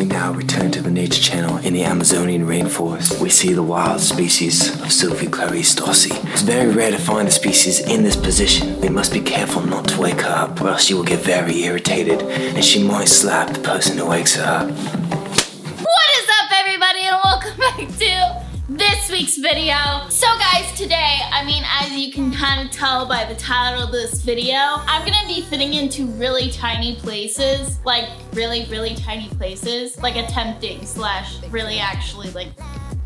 We now return to the Nature Channel in the Amazonian rainforest. We see the wild species of Sofie Dossi. It's very rare to find a species in this position. We must be careful not to wake her up, or else she will get very irritated, and she might slap the person who wakes her up. What is up, everybody, and welcome back to this week's video. So guys, today, I mean, as you can kind of tell by the title of this video, I'm gonna be fitting into really tiny places, like really, really tiny places, like attempting / really actually like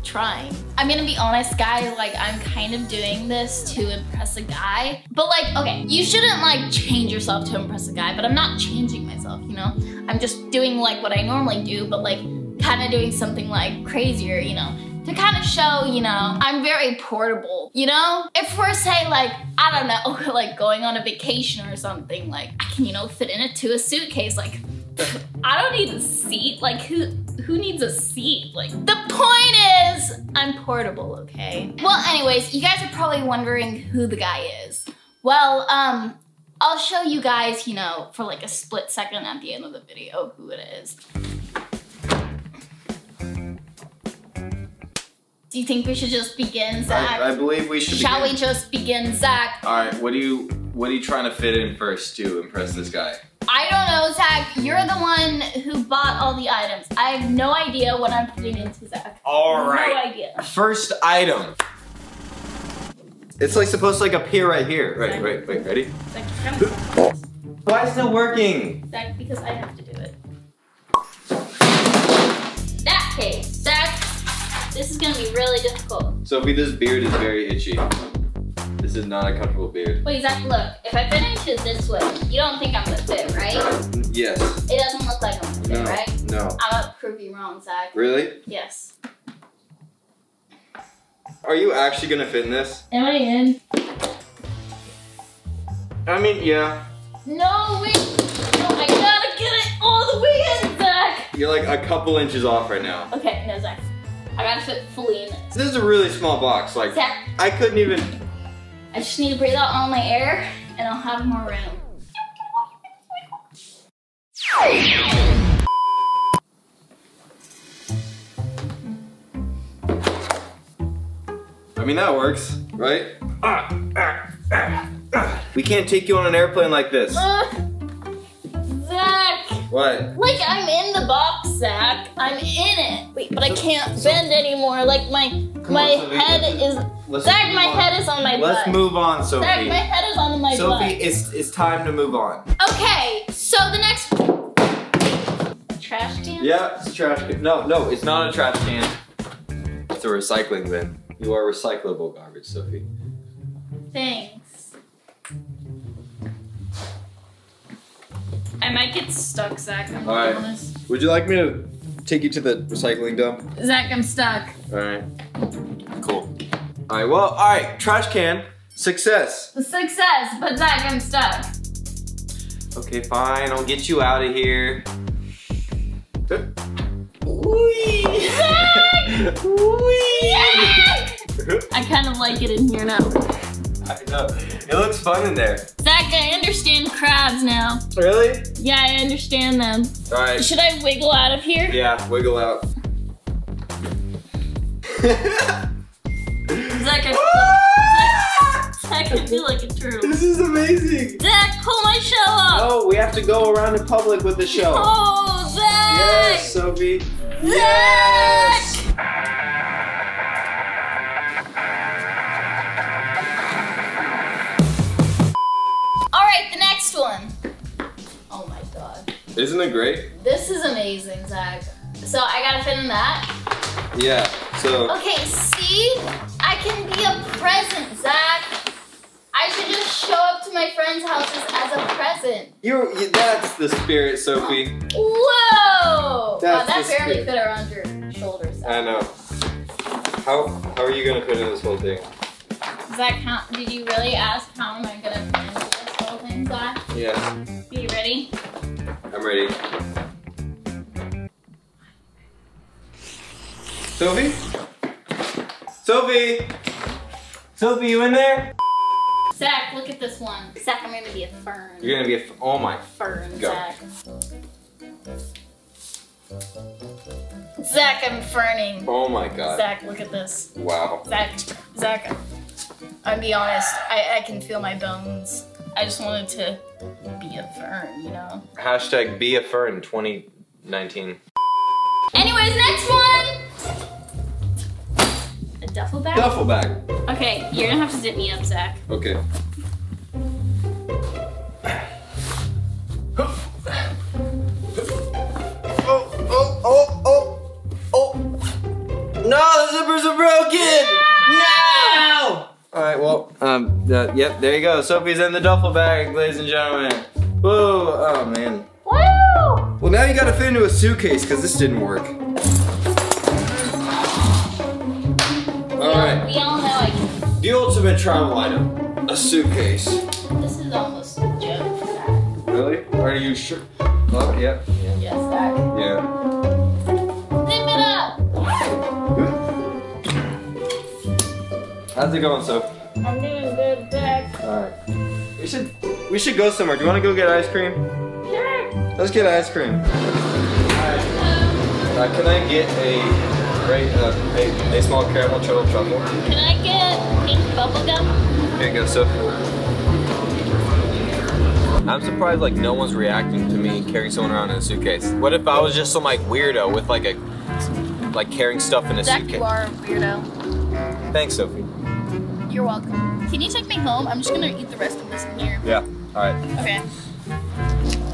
trying. I'm gonna be honest, guys, like I'm kind of doing this to impress a guy, but like, okay, you shouldn't like change yourself to impress a guy, but I'm not changing myself, you know? I'm just doing like what I normally do, but like kind of doing something like crazier, you know? To kind of show, you know, I'm very portable, you know? If we're, say, like, I don't know, like going on a vacation or something, like, I can, you know, fit in it to a suitcase, like, I don't need a seat, like, who needs a seat? Like, the point is, I'm portable, okay? Well, anyways, you guys are probably wondering who the guy is. Well, I'll show you guys, you know, for like a split second at the end of the video who it is. Do you think we should just begin, Zach? I believe we should. Shall we just begin, Zach? All right. What are you trying to fit in first to impress this guy? I don't know, Zach. You're the one who bought all the items. I have no idea what I'm putting into, Zach. All right. No idea. First item. It's like supposed to like appear right here. Right. Wait. Wait. Ready? Zach, why is it not working? Zach, because I have to do it. That case, Zach. This is gonna be really difficult. Sophie, this beard is very itchy. This is not a comfortable beard. Wait, Zach, look. If I finish it this way, you don't think I'm gonna fit, right? Yes. It doesn't look like I'm gonna fit, right? No. I'm gonna prove you wrong, Zach. Really? Yes. Are you actually gonna fit in this? Am I in? I mean, yeah. No, wait. No, I gotta get it all the way in, Zach. You're like a couple inches off right now. Okay, no, Zach. I gotta fit fully in this. This is a really small box, like, Zach, I couldn't even. I just need to breathe out all my air and I'll have more room. I mean, that works, right? We can't take you on an airplane like this. Zach! What? Like, I'm in the box, Zach. I'm in it. Wait, but I can't bend anymore. Like, my head is on my butt. Let's move on, Sophie. Zach, my head is on my butt. Sophie, it's time to move on. Okay, so the next... Trash can? Yeah, it's a trash can. No, it's not a trash can. It's a recycling bin. You are recyclable garbage, Sophie. Thanks. I might get stuck, Zach. I'm not honest. Would you like me to take you to the recycling dump? Zach, I'm stuck. All right. Cool. All right. Well. All right. Trash can. Success. Success. But Zach, I'm stuck. Okay. Fine. I'll get you out of here. Wee. Zach! Wee. I kind of like it in here now. I know. It looks fun in there. Zach, I understand crabs now. Really? Yeah, I understand them. All right. Should I wiggle out of here? Yeah, wiggle out. Zach, I feel like a turtle. This is amazing. Zach, pull my shell up. Oh, we have to go around in public with the shell. Oh, Zach. Yes, Sophie. Zach. Yes. One. Oh my god. Isn't it great? This is amazing, Zach. So I gotta fit in that? Yeah, so. Okay, see? I can be a present, Zach. I should just show up to my friends' houses as a present. That's the spirit, Sophie. Whoa! That barely fit around your shoulders, Zach. I know. How are you gonna fit in this whole thing? Zach, did you really ask how am I gonna fit in this whole thing, Zach? Yeah. Are you ready? I'm ready. Sophie? Sophie? Sophie, you in there? Zach, look at this one. Zach, I'm gonna be a fern. You're gonna be a fern. Oh my. Fern, go. Zach. Zach, I'm ferning. Oh my god. Zach, look at this. Wow. Zach, I'll be honest, I can feel my bones. I just wanted to be a fern, you know? Hashtag be a fern 2019. Anyways, next one! A duffel bag? Duffel bag. Okay, you're gonna have to zip me up, Zach. Okay. No, the zippers are broken! No! Alright, well, yep, there you go. Sofie's in the duffel bag, ladies and gentlemen. Woo! Oh, man. Woo! Well, now you gotta fit into a suitcase, because this didn't work. Alright. We all know I can. The ultimate travel item, a suitcase. This is almost a joke for that. Really? Are you sure? Oh, yep. Yeah. Yes, that. Yeah. How's it going, Soph? I'm doing good, Zach. Alright. We should go somewhere. Do you want to go get ice cream? Sure. Let's get ice cream. Alright. Can I get a small caramel chilled truffle? Can I get pink bubblegum? Here you go, Soph. I'm surprised like no one's reacting to me carrying someone around in a suitcase. What if I was just some like weirdo with like carrying stuff in a suitcase? Zach, you are a weirdo. Thanks, Sofie. You're welcome. Can you take me home? I'm just gonna eat the rest of this in here. Yeah, alright. Okay.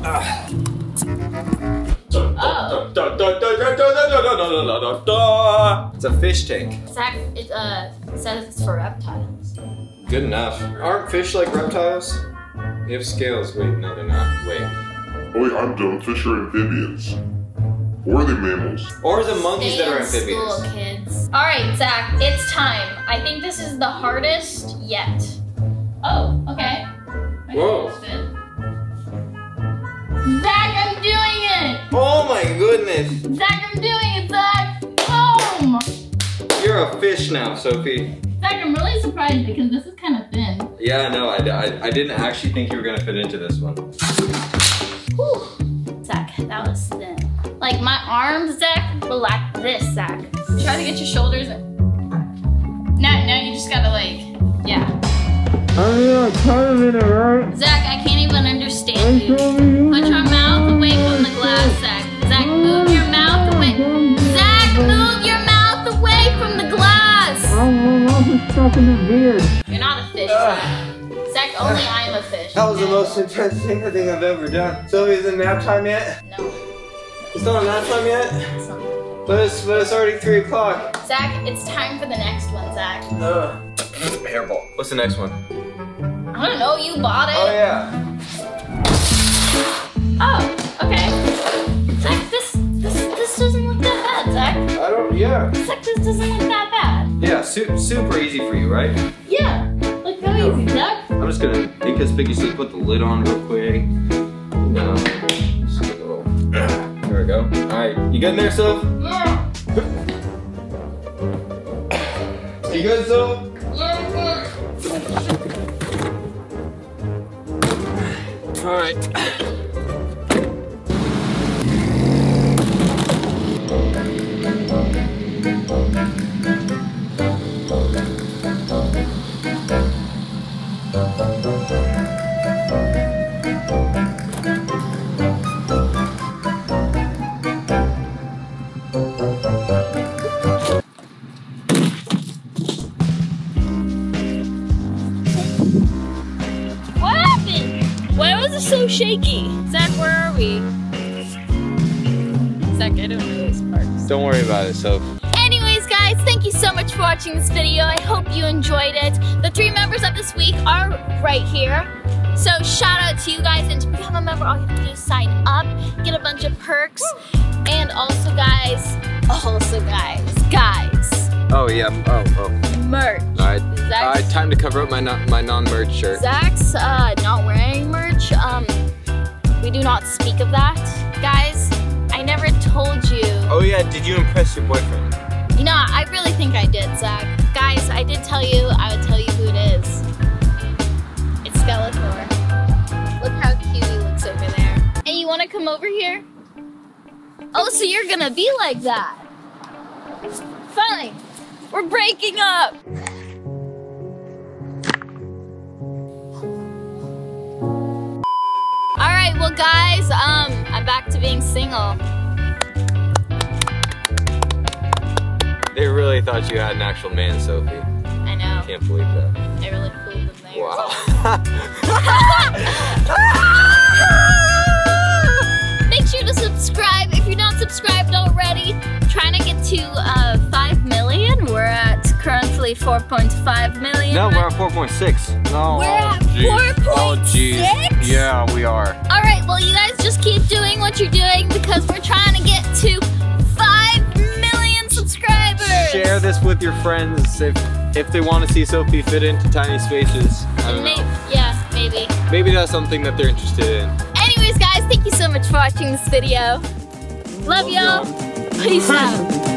Oh. It's a fish tank. Zach, it says it's for reptiles. Good enough. Aren't fish like reptiles? They have scales. Wait, no they're not. Wait. Oh wait, I'm dumb. Fish are amphibians. Or the mammals. Or the monkeys that are amphibians. School, kids. All right, Zach, it's time. I think this is the hardest yet. Oh, okay. Whoa. Zach, I'm doing it! Oh my goodness. Zach, I'm doing it, Zach. Boom! You're a fish now, Sofie. Zach, I'm really surprised because this is kind of thin. Yeah, no, I didn't actually think you were going to fit into this one. Whew. Zach, that was thin. Like my arms, Zach, will lack this, Zach. Try to get your shoulders in. Now you just gotta like, yeah. I'm tired of it, alright? Zach, I can't even understand you. Put your mouth away from the glass, Zach. Zach, move your mouth away. Zach, move your mouth away from the glass! I'm just stuck in the beard. You're not a fish, Zach. Zach, only I'm a fish. That was the most interesting thing I've ever done. So is it nap time yet? No. It's not nap time yet? It's not. But it's already 3 o'clock. Zach, it's time for the next one, Zach. Hairball. What's the next one? I don't know, you bought it. Oh, yeah. Oh, okay. Zach, this doesn't look that bad, Zach. I don't, yeah. Zach, this doesn't look that bad. Yeah, super easy for you, right? Yeah, like very easy, Zach. I'm just gonna inconspicuously put the lid on real quick. No. There we go. Alright, you good in there, Soph? Yeah. You good, Soph? Yeah, yeah. Alright. Shaky. Zach, where are we? Zach, I don't know this part. Don't worry about it, Soph. Anyways, guys, thank you so much for watching this video. I hope you enjoyed it. The 3 members of this week are right here. So shout out to you guys. And to become a member, all you have to do is sign up, get a bunch of perks. And also guys. Oh, yeah. Oh. Merch. All right. All right, time to cover up my non-merch shirt. Zach's not wearing merch. We do not speak of that, guys. I never told you. Oh yeah, did you impress your boyfriend? You know, I really think I did, Zach. Guys, I did tell you. I would tell you who it is. It's Skeletor. Look how cute he looks over there. And you want to come over here? Oh, so you're gonna be like that? Finally, we're breaking up. All right, well guys, I'm back to being single. They really thought you had an actual man, Sofie. I know. I can't believe that. I really fooled them there. Wow. Make sure to subscribe if you're not subscribed already. I'm trying to get to 5 million. We're at currently 4.5 million. No, we're at 4.6. No. We're at 4.6? Oh, yeah, we are. All right, well, you guys just keep doing what you're doing because we're trying to get to share this with your friends if they want to see Sofie fit into tiny spaces. I don't know. Yeah, maybe. Maybe that's something that they're interested in. Anyways, guys, thank you so much for watching this video. Love y'all. Peace out.